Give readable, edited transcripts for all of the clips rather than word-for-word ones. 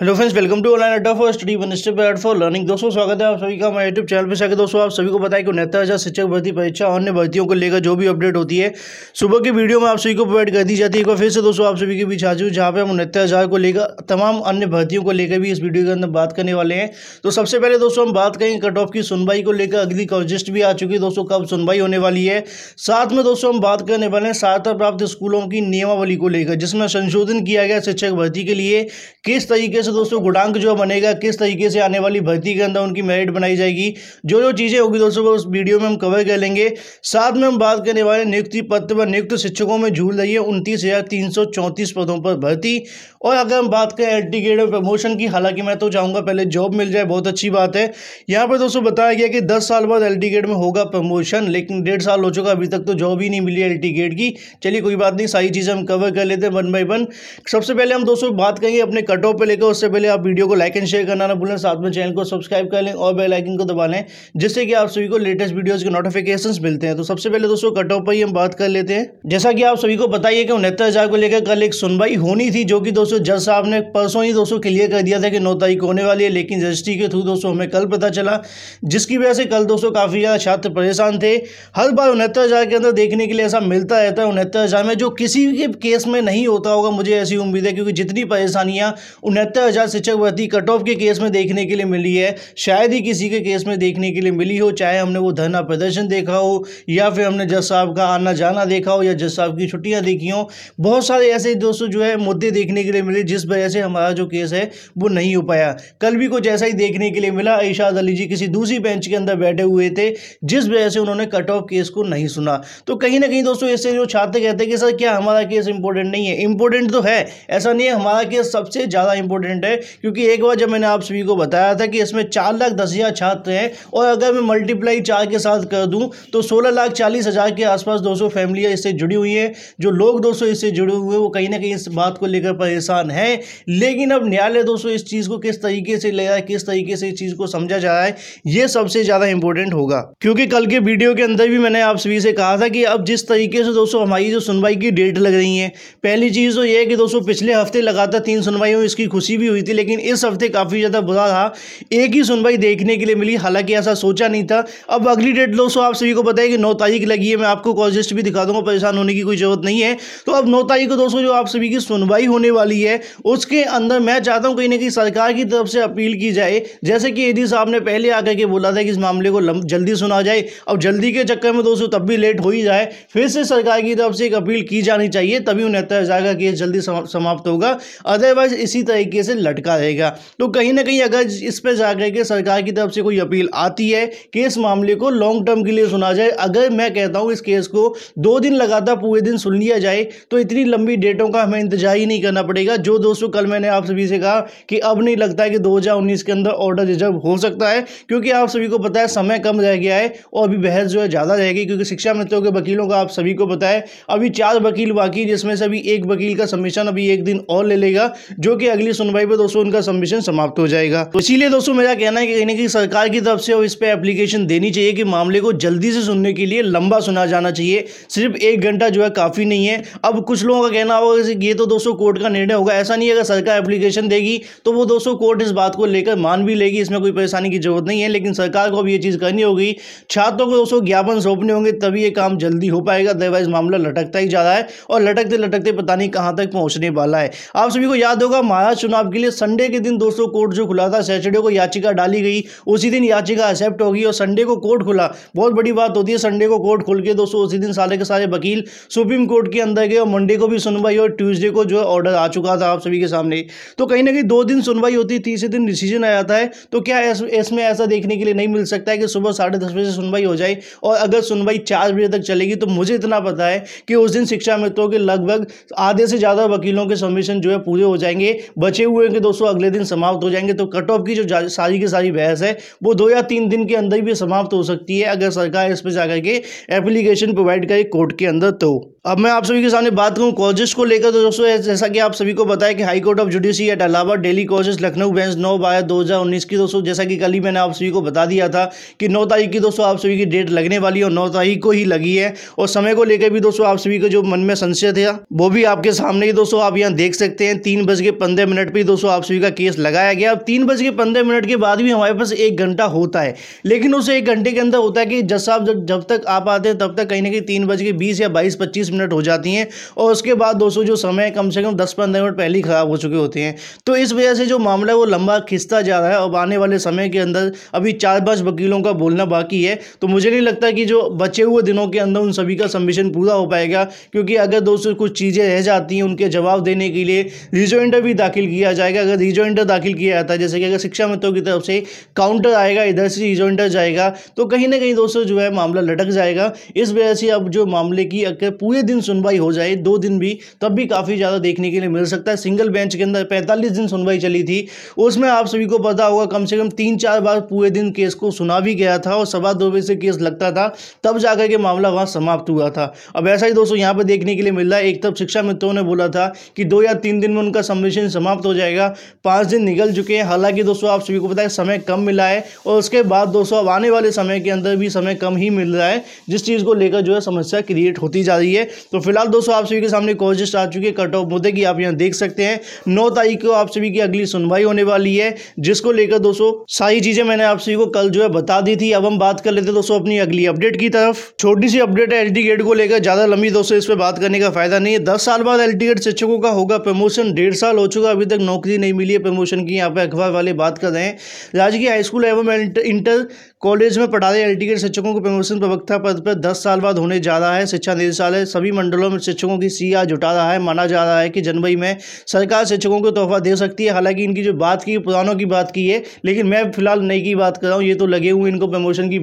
Hello friends, welcome to online Adda for study one step ahead for learning. दोस्तों स्वागत है आप सभी का हमारे यूट्यूब चैनल पर। साके दोस्तों आप सभी को बताया कि 69,000 शिक्षक भर्ती परीक्षा अन्य भर्तियों को लेकर जो भी अपडेट होती है सुबह की वीडियो में आप सभी को प्रोवाइड कर दी जाती है। एक बार फिर से दोस्तों आप सभी के बीच हाजिर हूं, जहाँ पे हम 69,000 को लेकर तमाम अन्य भर्तियों को लेकर भी इस वीडियो के अंदर बात करने वाले हैं। तो सबसे पहले दोस्तों हम बात करेंगे कट ऑफ की सुनवाई को लेकर। अगली कॉन्जिस्ट भी आ चुकी है दोस्तों, कब सुनवाई होने वाली है। साथ में दोस्तों हम बात करने वाले हैं सहायता प्राप्त स्कूलों की नियमावली को लेकर, जिसमें संशोधन किया गया शिक्षक भर्ती के लिए किस तरीके से दोस्तों गुणांक जो बनेगा, किस तरीके से आने वाली भर्ती के अंदर उनकी मेरिट बनाई जाएगी, जो जो चीजें होगी दोस्तों उस वीडियो में हम कवर कर लेंगे। साथ में हम बात करने वाले नियुक्ति पत्र पर नियुक्त शिक्षकों में झूल रही है 29,334 पदों पर भर्ती। और अगर हम बात करें एंटी ग्रेड और प्रमोशन की, हालांकि मैं तो चाहूंगा पहले जॉब मिल जाए, बहुत अच्छी बात है। यहाँ पर दोस्तों बताया गया कि 10 साल बाद एलटी ग्रेड में होगा प्रमोशन, लेकिन 1.5 साल हो चुका, अभी तक तो जॉब ही नहीं मिली एलटी ग्रेड की। चलिए कोई बात नहीं, सारी चीजें हम कवर कर लेते हैं वन बाई वन। सबसे पहले हम दोस्तों बात करेंगे अपने कट ऑफ पे लेकर। उससे पहले आप वीडियो को लाइक एंड शेयर करना ना भूलें, साथ में चैनल को सब्सक्राइब कर लें और बेल आइकन को दबा लें, जिससे कि आप सभी को लेटेस्ट वीडियोस के नोटिफिकेशंस मिलते हैं। तो सबसे पहले दोस्तों कट ऑफ पर ही हम बात कर लेते हैं। जैसा कि आप सभी को बताइए कि 69,000 को लेकर कल एक सुनवाई होनी थी, जो कि दोस्तों जज साहब ने परसों ही दोस्तों क्लियर कर दिया था कि 9 तारीख को होने वाली है, लेकिन रजिस्ट्री के थ्रू दोस्तों हमें कल पता चला, जिसकी वजह से कल दोस्तों काफी ज्यादा छात्र परेशान थे। हर बार 69,000 के अंदर देखने के लिए ऐसा मिलता रहता है, 69,000 में जो किसी के केस में नहीं होता होगा, मुझे ऐसी उम्मीद है, क्योंकि जितनी परेशानियां 69,000 शिक्षक भर्ती कट ऑफ के केस में देखने के लिए मिली है, शायद ही किसी के केस में देखने के लिए मिली हो। चाहे हमने वो धरना प्रदर्शन देखा हो, या फिर हमने जज साहब का आना जाना देखा हो, या जज साहब की छुट्टियां देखी हो, बहुत सारे ऐसे दोस्तों जो है मुद्दे देखने के लिए मिले, जिस वजह से हमारा जो केस है वो नहीं हो पाया। कल भी कुछ ऐसा ही देखने के लिए मिला। इरशाद अली जी किसी दूसरी बेंच के अंदर बैठे हुए थे, जिस वजह से उन्होंने कट ऑफ केस को नहीं सुना। तो कहीं ना कहीं दोस्तों इससे जो छात्र कहते हैं कि सर क्या हमारा केस इंपॉर्टेंट नहीं है, इंपॉर्टेंट तो है, ऐसा नहीं है, हमारा केस सबसे ज़्यादा इंपॉर्टेंट है। क्योंकि एक बार जब मैंने आप सभी को बताया था कि इसमें 4,10,000 छात्र हैं, और अगर मैं मल्टीप्लाई 4 के साथ कर दूं तो 16,40,000 के आसपास दोस्तों फैमिलियां इससे जुड़ी हुई हैं। जो लोग दोस्तों इससे जुड़े हुए हैं वो कहीं ना कहीं इस बात को लेकर परेशान हैं। लेकिन अब न्यायालय दोस्तों इस चीज़ को किस तरीके से ले रहा है, किस तरीके से इस चीज़ को समझा जा रहा है, ये सबसे ज़्यादा इंपॉर्टेंट होगा। क्योंकि कल के वीडियो के अंदर भी मैंने आप सभी से कहा था कि अब जिस तरीके से दोस्तों हमारी जो सुनवाई की डेट लग रही है, पहली चीज़ तो ये है कि दोस्तों पिछले हफ्ते लगातार 3 सुनवाई इसकी खुशी भी हुई थी, लेकिन इस हफ्ते काफी ज्यादा बुरा रहा, एक ही सुनवाई देखने के लिए मिली, हालांकि ऐसा सोचा नहीं था। अब अगली डेट दोस्तों आप सभी को बताइए कि 9 तारीख लगी है। मैं आपको कॉजिस्ट भी दिखा दूंगा, परेशान होने की कोई जरूरत नहीं है। तो अब 9 तारीख को दोस्तों जो आप सभी की सुनवाई होने वाली है, उसके अंदर मैं चाहता हूं कहीं ना कहीं सरकार की तरफ से अपील की जाए, जैसे कि एडी साहब ने पहले आकर के बोला था कि इस मामले को जल्दी सुना जाए। अब जल्दी के चक्कर में दोस्तों तब भी लेट हो ही जाए, फिर से सरकार की तरफ से एक अपील की जानी चाहिए, तभी 69,000 का केस जल्दी समाप्त होगा, अदरवाइज इसी तरीके से लटका रहेगा। तो कहीं ना कहीं अगर इस पर जाकर के सरकार की तरफ से कोई अपील आती है कि इस मामले को लॉन्ग टर्म के लिए सुना जाए, अगर मैं कहता हूं इस केस को 2 दिन लगातार पूरे दिन सुन लिया जाए, तो इतनी लंबी डेटों का हमें इंतजार ही नहीं करना पड़ेगा। जो दोस्तों कल मैंने आप सभी से कहा कि अब नहीं लगता है कि 2019 के अंदर ऑर्डर रिजर्व हो सकता है, क्योंकि आप सभी को पता है समय कम रह गया है और अभी बहस जो है ज़्यादा रहेगी। क्योंकि शिक्षा मित्रों के वकीलों का आप सभी को पता है अभी 4 वकील बाकी, जिसमें से अभी एक वकील का सबमिशन अभी 1 दिन और ले लेगा, जो कि अगली सुनवाई पर दोस्तों उनका सबमिशन समाप्त हो जाएगा। तो इसीलिए दोस्तों मेरा कहना है कि कहीं ना कहीं सरकार की तरफ से इस पे एप्लीकेशन देनी चाहिए कि मामले को जल्दी से सुनने के लिए लंबा सुना जाना चाहिए, सिर्फ 1 घंटा जो है काफी नहीं है। अब कुछ लोगों का कहना होगा ये तो दोस्तों कोर्ट का निर्णय होगा, ऐसा नहीं है अगर सरकार एप्लीकेशन देगी तो वो दोस्तों कोर्ट इस बात को लेकर मान भी लेगी, इसमें कोई परेशानी की जरूरत नहीं है। लेकिन सरकार को अब ये चीज करनी होगी, छात्रों को दोस्तों ज्ञापन सौंपने होंगे, तभी ये काम जल्दी हो पाएगा, अदरवाइज मामला लटकता ही जा रहा है और लटकते लटकते पता नहीं कहां तक पहुंचने वाला है। आप सभी को याद होगा महाराष्ट्र चुनाव के लिए संडे के दिन दोस्तों कोर्ट जो खुला था, सैटरडे को याचिका डाली गई, उसी दिन याचिका एक्सेप्ट होगी और संडे को कोर्ट खुला। बहुत बड़ी बात होती है, संडे को कोर्ट खुल के दोस्तों उसी दिन सारे के सारे वकील सुप्रीम कोर्ट के अंदर गए और मंडे को भी सुनवाई और ट्यूसडे को जो है ऑर्डर आ चुका था आप सभी के सामने। तो कहीं ना कहीं 2 दिन सुनवाई होती है, तीसरे दिन डिसीजन आ जाता है। तो क्या इसमें ऐसा देखने के लिए नहीं मिल सकता है कि सुबह 10:30 बजे सुनवाई हो जाए, और अगर सुनवाई 4 बजे तक चलेगी, तो मुझे इतना पता है कि उस दिन शिक्षा मित्रों के लगभग आधे से ज़्यादा वकीलों के सबमिशन जो है पूरे हो जाएंगे, बचे हुए के दोस्तों अगले दिन समाप्त हो जाएंगे। तो कट ऑफ की जो सारी की सारी बहस है वो 2 या 3 दिन के अंदर भी समाप्त हो सकती है, अगर सरकार इस पर जाकर के एप्लीकेशन प्रोवाइड करे कोर्ट के अंदर। तो अब मैं आप सभी के सामने बात करूं कॉजेस को लेकर, तो दोस्तों जैसा कि आप सभी को बताया कि high court of judiciary at Allahabad daily causes Lucknow bench 9/2019 की दोस्तों, जैसा कि कल ही मैंने आप सभी को बता दिया था कि 9 तारीख की दोस्तों आप सभी की डेट लगने वाली है, और 9 तारीख को ही लगी है। और समय को लेकर भी दोस्तों आप सभी को जो मन में संशय था वो भी आपके सामने ही दोस्तों आप यहाँ देख सकते हैं। 3:15 पर दोस्तों आप सभी का केस लगाया गया। अब 3:15 के बाद भी हमारे पास 1 घंटा होता है, लेकिन उस 1 घंटे के अंदर होता है कि जज साहब जब तक आप आते हैं तब तक कहीं ना कहीं 3:20 या 22-25 मिनट हो जाती हैं, और उसके बाद दोस्तों जो समय कम से कम 10-15 मिनट पहले ही ख़राब हो चुके होते हैं। तो इस वजह से जो मामला है वो लंबा खिंचता जा रहा है। अब आने वाले समय के अंदर अभी 4-5 वकीलों का बोलना बाकी है, तो मुझे नहीं लगता कि जो बचे हुए दिनों के अंदर उन सभी का सबमिशन पूरा हो पाएगा, क्योंकि अगर दोस्तों कुछ चीज़ें रह जाती हैं उनके जवाब देने के लिए रिजॉइंडर भी दाखिल किया जाएगा। अगर रिजॉइंडर दाखिल किया जाता है, जैसे कि अगर शिक्षा मित्रों की तरफ से काउंटर आएगा, इधर से रिजॉइंडर जाएगा, तो कहीं ना कहीं दोस्तों जो है मामला लटक जाएगा। इस वजह से अब जो मामले की अगर पूरे दिन सुनवाई हो जाए, 2 दिन भी, तब भी काफ़ी ज़्यादा देखने के लिए मिल सकता है। सिंगल बेंच के अंदर 45 दिन सुनवाई चली थी, उसमें आप सभी को पता होगा कम से कम 3-4 बार पूरे दिन केस को सुना भी गया था और 2:15 बजे से केस लगता था, तब जाकर के मामला वहाँ समाप्त हुआ था। अब ऐसा ही दोस्तों यहाँ पर देखने के लिए मिल रहा है। एक तरफ शिक्षा मित्रों ने बोला था कि 2 या 3 दिन में उनका सबमिशन समाप्त हो जाएगा, 5 दिन निकल चुके हैं। हालांकि दोस्तों आप सभी को पता है समय कम मिला है, और उसके बाद दोस्तों अब आने वाले समय के अंदर भी समय कम ही मिल रहा है, जिस चीज़ को लेकर जो है समस्या क्रिएट होती जा रही है। तो फिलहाल दोस्तों आप सभी के सामने कॉज लिस्ट आ चुकी है, कट ऑफ मुद्दे की आप यहाँ देख सकते हैं। 9 तारीख को आप सभी की अगली सुनवाई होने वाली है, जिसको लेकर दोस्तों सारी चीज़ें मैंने आप सभी को कल जो है बता दी थी। अब हम बात कर लेते दोस्तों अपनी अगली अपडेट की तरफ। छोटी सी अपडेट है एलटी गेट को लेकर, ज़्यादा लंबी दोस्तों इस पर बात करने का फायदा नहीं है। 10 साल बाद एलटी गेट शिक्षकों का होगा प्रमोशन, 1.5 साल हो चुका अभी तक नौकरी नहीं मिली है, प्रमोशन की यहाँ पे अखबार वाले बात कर रहे हैं। राज्य की हाई स्कूल एवं इंटर कॉलेज में पढ़ा रहे एलटी गेट शिक्षकों को प्रमोशन प्रवक्ता पद पर 10 साल बाद होने जा रहा है। शिक्षा निदेशालय सभी मंडलों में शिक्षकों की सीआर जुटा रहा है। माना जा रहा है कि जनवरी में सरकार शिक्षकों को तोहफा दे सकती है। हालांकि इनकी जो बात की पुरानों की बात की है, लेकिन मैं फिलहाल नई की बात कर रहा हूँ, ये तो लगे हुए इनको प्रमोशन की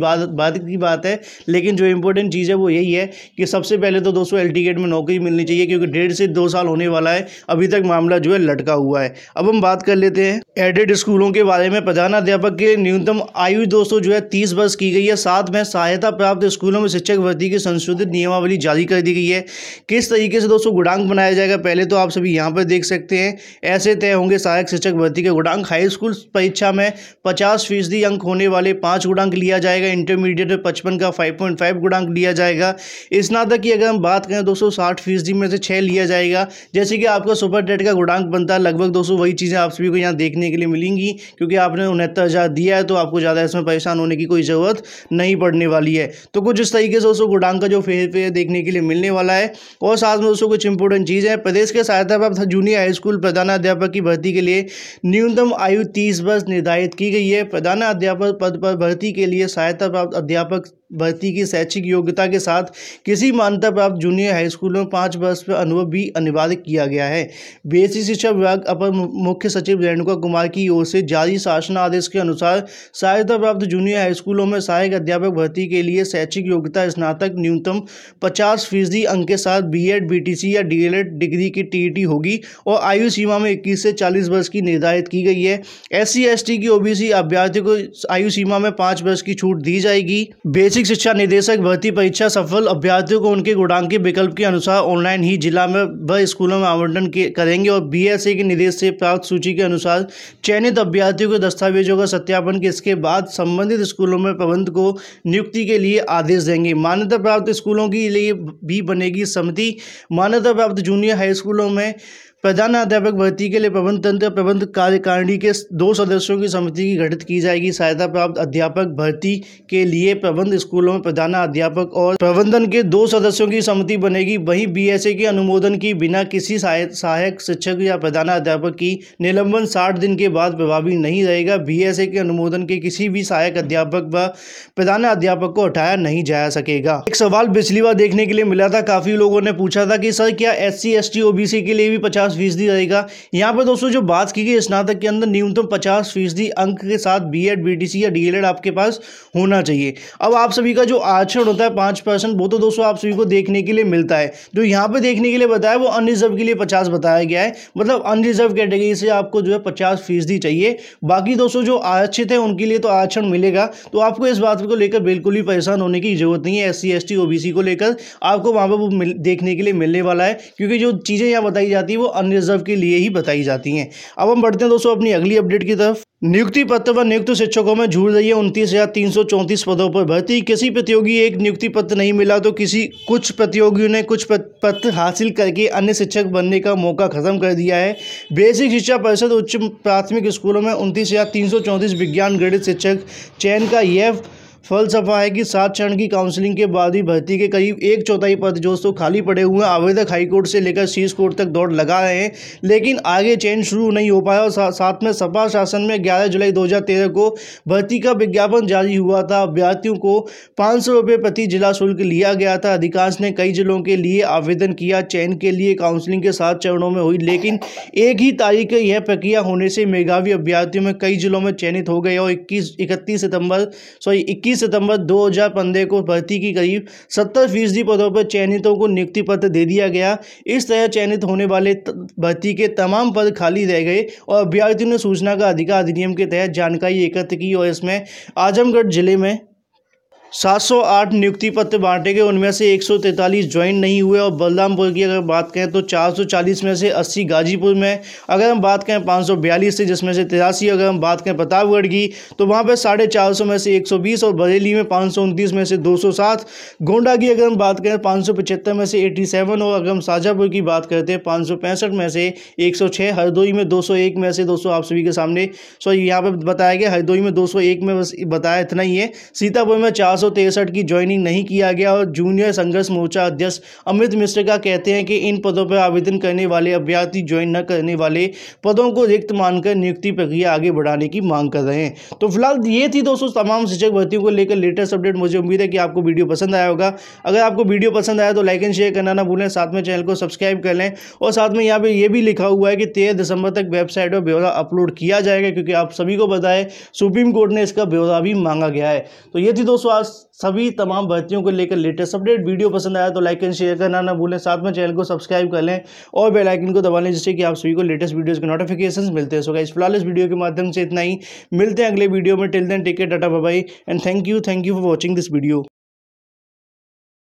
बात है। लेकिन जो इंपॉर्टेंट चीज़ है वो यही है कि सबसे पहले तो दोस्तों एलटी गेट में नौकरी मिलनी चाहिए, क्योंकि 1.5 से 2 साल होने वाला है, अभी तक मामला जो है लटका हुआ है। अब हम बात कर लेते हैं एडेड स्कूलों के बारे में। प्रधानाध्यापक के न्यूनतम आयु दोस्तों जो है 30 वर्ष की गई है। साथ में सहायता प्राप्त स्कूलों में शिक्षक भर्ती की संशोधित नियमावली जारी कर दी गई है। किस तरीके से दोस्तों गुणांक बनाया जाएगा, पहले तो आप सभी यहाँ पर देख सकते हैं। ऐसे तय होंगे सहायक शिक्षक भर्ती के गुणांक। हाई स्कूल परीक्षा में 50% अंक होने वाले 5 गुणांक लिया जाएगा। इंटरमीडिएट में 55 का 5.5 गुणांक लिया जाएगा। स्नातक की अगर हम बात करें दोस्तों 60% में से 6 लिया जाएगा। जैसे कि आपका सुपर टेट का गुणांक बनता है, लगभग दोस्तों वही चीज़ें आप सभी को यहाँ देखने के लिए मिलेंगी, क्योंकि आपने 69,000 दिया है, तो आपको ज़्यादा इसमें परेशान होने की कोई ज़रूरत नहीं पड़ने वाली है। तो कुछ इस तरीके से दोस्तों गुणांक का जो फेर देखने के लिए मिलने वाला है। और साथ में दोस्तों कुछ इंपॉर्टेंट चीज़ें हैं। प्रदेश के सहायता प्राप्त जूनियर हाई स्कूल प्रधानाध्यापक की भर्ती के लिए न्यूनतम आयु 30 वर्ष निर्धारित की गई है। प्रधानाध्यापक पद पर भर्ती के लिए सहायता प्राप्त अध्यापक भर्ती की शैक्षिक योग्यता के साथ किसी मान्यता प्राप्त जूनियर हाई स्कूल में 5 वर्ष पर अनुभव भी अनिवार्य किया गया है। बेसिक शिक्षा विभाग अपर मुख्य सचिव रेणुका कुमार की ओर से जारी शासन आदेश के अनुसार सहायता प्राप्त जूनियर हाई स्कूलों में सहायक अध्यापक भर्ती के लिए शैक्षिक योग्यता स्नातक न्यूनतम 50% अंक के साथ बीएड, बीटीसी या डीएलएड डिग्री की टीईटी होगी, और आयु सीमा में 21 से 40 वर्ष की निर्धारित की गई है। SC/ST की OBC अभ्यर्थियों को आयु सीमा में 5 वर्ष की छूट दी जाएगी। बेसिक शिक्षा निदेशक भर्ती परीक्षा सफल अभ्यर्थियों को उनके गुणांक के विकल्प के अनुसार ऑनलाइन ही जिला में व स्कूलों में आवंटन करेंगे, और BSA के निर्देश से प्राप्त सूची के अनुसार चयनित अभ्यर्थियों के दस्तावेजों का सत्यापन इसके बाद संबंधित स्कूलों में प्रबंधक को नियुक्ति के लिए आदेश देंगे। मान्यता प्राप्त स्कूलों के लिए भी बनेगी समिति। मान्यता प्राप्त जूनियर हाई स्कूलों में प्रधानाध्यापक भर्ती के लिए प्रबंध तंत्र प्रबंध कार्यकारिणी के 2 सदस्यों की समिति की गठित की जाएगी। सहायता प्राप्त अध्यापक भर्ती के लिए प्रबंध स्कूलों में प्रधानाध्यापक और प्रबंधन के 2 सदस्यों की समिति बनेगी। वहीं BSA के अनुमोदन की बिना किसी सहायक शिक्षक या प्रधानाध्यापक की निलंबन 60 दिन के बाद प्रभावी नहीं रहेगा। BSA के अनुमोदन के किसी भी सहायक अध्यापक व प्रधानाध्यापक को हटाया नहीं जा सकेगा। एक सवाल पिछली बार देखने के लिए मिला था, काफी लोगों ने पूछा था कि सर क्या SC/ST/OBC के लिए भी 50% रहेगा। यहाँ पर दोस्तों जो बात की गई स्नातक के अंदर न्यूनतम 50% अंक के साथ बीएड, बीटीसी या डीएलएड आपके पास होना चाहिए। अब आप सभी का जो आरक्षण होता है 5%, वो तो दोस्तों आप सभी को देखने के लिए मिलता है। जो यहाँ पे देखने के लिए बताया वो अनरिजर्व के लिए 50 बताया गया है, मतलब अनरिजर्व कैटेगरी से आपको जो है 50% चाहिए। बाकी दोस्तों जो आरक्षित है उनके लिए तो आरक्षण मिलेगा, तो आपको इस बात को लेकर बिल्कुल भी परेशान होने की जरूरत नहीं है। SC/ST/OBC को लेकर आपको वहाँ पर देखने के लिए मिलने वाला है, क्योंकि जो चीज़ें यहाँ बताई जाती है वो अनरिजर्व के लिए ही बताई जाती हैं। अब हम बढ़ते हैं दोस्तों अपनी अगली अपडेट की तरफ। नियुक्ति पत्र पर नियुक्त शिक्षकों में झूल रही है। 29,334 पदों पर भर्ती, किसी प्रतियोगी एक नियुक्ति पत्र नहीं मिला तो कुछ प्रतियोगियों ने कुछ पत्र हासिल करके अन्य शिक्षक बनने का मौका खत्म कर दिया है। बेसिक शिक्षा परिषद उच्च प्राथमिक स्कूलों में 29,334 विज्ञान ग्रेड शिक्षक चयन का यह फलसफा है कि 7 चरण की काउंसलिंग के बाद ही भर्ती के करीब 1/4 पद दोस्तों खाली पड़े हुए हैं। आवेदक हाईकोर्ट से लेकर शीर्ष कोर्ट तक दौड़ लगा रहे हैं, लेकिन आगे चयन शुरू नहीं हो पाया। और साथ में सपा शासन में 11 जुलाई 2013 को भर्ती का विज्ञापन जारी हुआ था। अभ्यर्थियों को 500 रुपये प्रति जिला शुल्क लिया गया था। अधिकांश ने कई जिलों के लिए आवेदन किया। चयन के लिए काउंसलिंग के 7 चरणों में हुई, लेकिन एक ही तारीख यह प्रक्रिया होने से मेधावी अभ्यर्थियों में कई जिलों में चयनित हो गए और 21 सितंबर 2015 को भर्ती की करीब 70% पदों पर चयनितों को नियुक्ति पत्र दे दिया गया। इस तरह चयनित होने वाले भर्ती के तमाम पद खाली रह गए और अभ्यर्थियों ने सूचना का अधिकार अधिनियम के तहत जानकारी एकत्र की और इसमें आजमगढ़ जिले में 708 नियुक्ति पत्र बांटे गए। उनमें से 143 ज्वाइन नहीं हुए और बलरामपुर की अगर बात करें तो 440 में से 80 गाजीपुर में, अगर हम बात करें 542 से जिसमें से 83, अगर हम बात करें प्रतापगढ़ की तो वहां पर 450 में से 120 और बरेली में 529 में से 207, गोंडा की अगर हम बात करें 575 में से 87 और अगर हम शाजापुर की बात करते हैं 565 में से 106, हरदोई में 201 में से 200 आप सभी के सामने यहाँ पर बताया गया। हरदोई में 201 में बस बताया इतना ही है। सीतापुर में 463 की ज्वाइनिंग नहीं किया गया। और जूनियर संघर्ष मोर्चा अध्यक्ष अमित मिश्र का कहते हैं कि इन पदों पर आवेदन करने वाले अभ्यर्थी ज्वाइन न करने वाले पदों को रिक्त मानकर नियुक्ति प्रक्रिया आगे बढ़ाने की मांग कर रहे हैं। तो फिलहाल ये थी दोस्तों तमाम शिक्षक भर्तियों को लेकर लेटेस्ट अपडेट। मुझे उम्मीद है कि आपको वीडियो पसंद आया होगा। अगर आपको वीडियो पसंद आया तो लाइक एंड शेयर करना ना भूलें, साथ में चैनल को सब्सक्राइब कर लें। और साथ में यहाँ पर यह भी लिखा हुआ है कि 13 दिसंबर तक वेबसाइट पर ब्यौरा अपलोड किया जाएगा, क्योंकि आप सभी को पता है सुप्रीम कोर्ट ने इसका ब्यौरा भी मांगा गया है। तो ये थी दोस्तों सभी तमाम भर्तियों को लेकर लेटेस्ट अपडेट। वीडियो पसंद आया तो लाइक एंड शेयर करना ना भूलें, साथ में चैनल को सब्सक्राइब कर लें और बेल आइकन को दबा लें, जिससे कि आप सभी को लेटेस्ट वीडियोस के नोटिफिकेशंस मिलते हैं। सो गाइस फिलहाल इस वीडियो के माध्यम से इतना ही, मिलते हैं अगले वीडियो में। Till then take care, tata bye bye and thank you for watching this video.